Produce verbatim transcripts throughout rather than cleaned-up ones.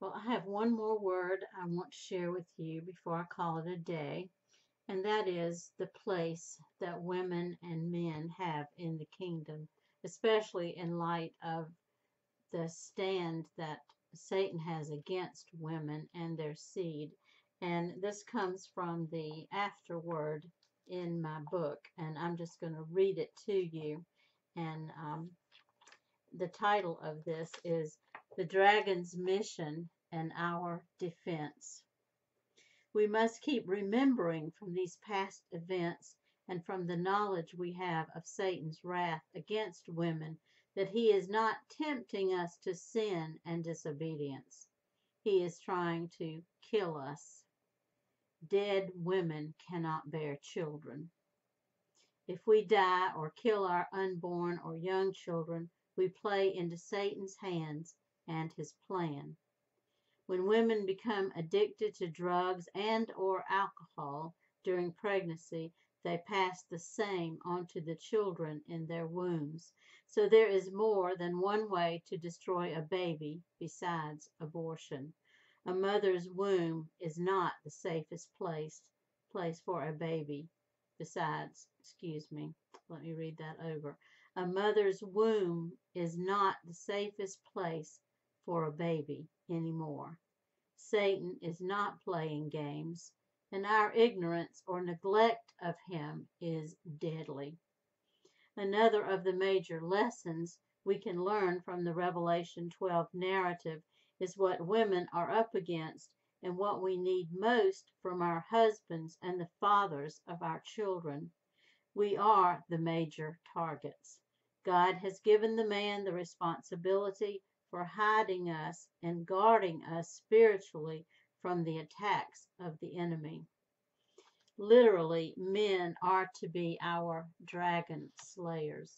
Well, I have one more word I want to share with you before I call it a day, and that is the place that women and men have in the kingdom, especially in light of the stand that Satan has against women and their seed. And this comes from the afterword in my book, and I'm just going to read it to you. And um, the title of this is The Dragon's Mission and Our Defense. We must keep remembering from these past events and from the knowledge we have of Satan's wrath against women that he is not tempting us to sin and disobedience. He is trying to kill us. Dead women cannot bear children. If we die or kill our unborn or young children, we play into Satan's hands and his plan. When women become addicted to drugs and or alcohol during pregnancy, they pass the same onto the children in their wombs. So there is more than one way to destroy a baby besides abortion. A mother's womb is not the safest place place for a baby besides, excuse me, let me read that over. A mother's womb is not the safest place for a baby anymore. Satan is not playing games, and our ignorance or neglect of him is deadly. Another of the major lessons we can learn from the Revelation twelve narrative is what women are up against and what we need most from our husbands and the fathers of our children. We are the major targets. God has given the man the responsibility for hiding us and guarding us spiritually from the attacks of the enemy. Literally, men are to be our dragon slayers.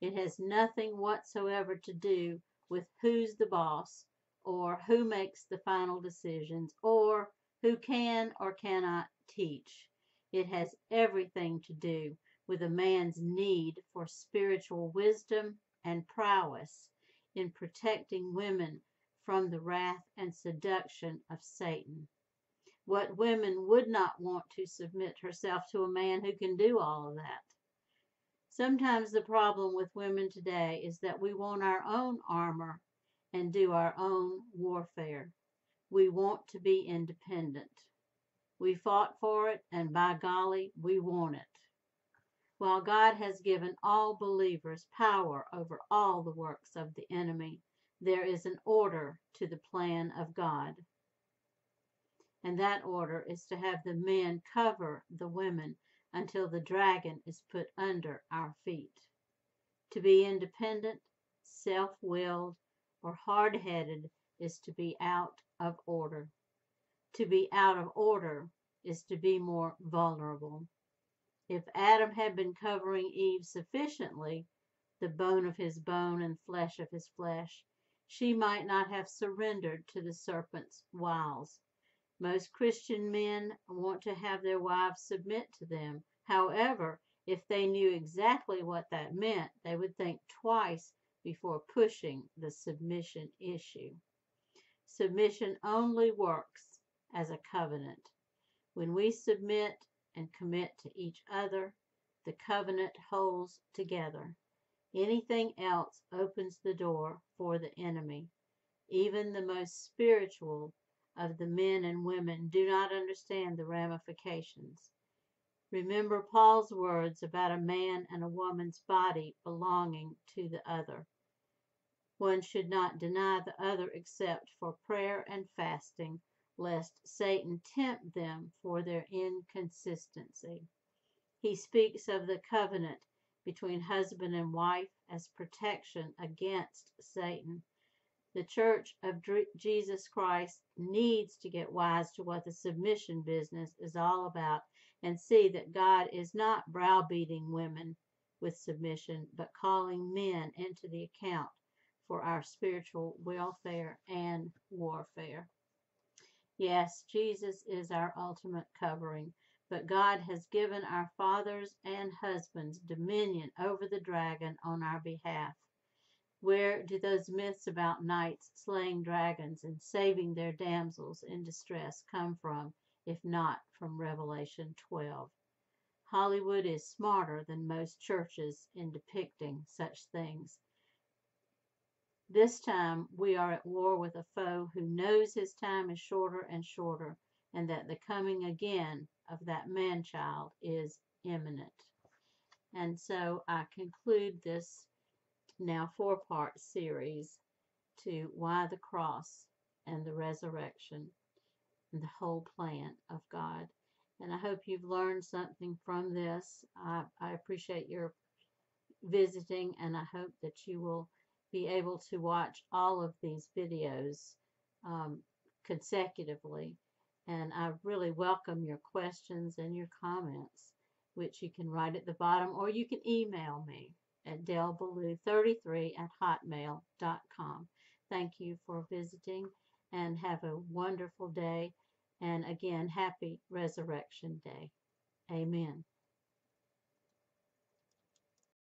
It has nothing whatsoever to do with who's the boss or who makes the final decisions or who can or cannot teach. It has everything to do with a man's need for spiritual wisdom and prowess in protecting women from the wrath and seduction of Satan. What women would not want to submit herself to a man who can do all of that? Sometimes the problem with women today is that we want our own armor and do our own warfare. We want to be independent. We fought for it, and by golly, we want it. While God has given all believers power over all the works of the enemy, there is an order to the plan of God, and that order is to have the men cover the women until the dragon is put under our feet. To be independent, self-willed, or hard-headed is to be out of order. To be out of order is to be more vulnerable. If Adam had been covering Eve sufficiently, the bone of his bone and flesh of his flesh, she might not have surrendered to the serpent's wiles. Most Christian men want to have their wives submit to them. However, if they knew exactly what that meant, they would think twice before pushing the submission issue. Submission only works as a covenant. When we submit and commit to each other, the covenant holds together. Anything else opens the door for the enemy. Even the most spiritual of the men and women do not understand the ramifications. Remember Paul's words about a man and a woman's body belonging to the other. One should not deny the other except for prayer and fasting, lest Satan tempt them for their inconsistency. He speaks of the covenant between husband and wife as protection against Satan. The Church of Jesus Christ needs to get wise to what the submission business is all about and see that God is not browbeating women with submission, but calling men into the account for our spiritual welfare and warfare. Yes, Jesus is our ultimate covering. But God has given our fathers and husbands dominion over the dragon on our behalf. Where do those myths about knights slaying dragons and saving their damsels in distress come from, if not from Revelation twelve? Hollywood is smarter than most churches in depicting such things. This time we are at war with a foe who knows his time is shorter and shorter, and that the coming again of that man-child is imminent. And so I conclude this now four-part series to why the cross and the resurrection and the whole plan of God. And I hope you've learned something from this. I, I appreciate your visiting, and I hope that you will be able to watch all of these videos um, consecutively. And I really welcome your questions and your comments, which you can write at the bottom, or you can email me at delbaloo thirty-three at hotmail dot com. Thank you for visiting, and have a wonderful day. And again, happy Resurrection Day. Amen.